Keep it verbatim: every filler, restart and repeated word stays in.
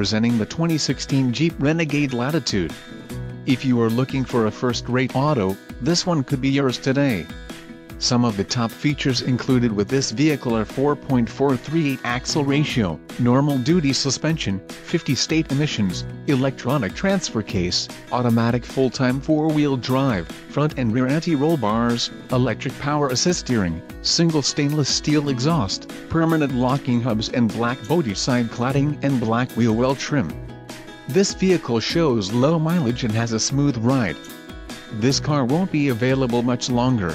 presenting the twenty sixteen Jeep Renegade Latitude. If you are looking for a first-rate auto, this one could be yours today. Some of the top features included with this vehicle are four point four three eight axle ratio, normal duty suspension, fifty state emissions, electronic transfer case, automatic full-time four-wheel drive, front and rear anti-roll bars, electric power assist steering, single stainless steel exhaust, permanent locking hubs and black body side cladding and black wheel well trim. This vehicle shows low mileage and has a smooth ride. This car won't be available much longer.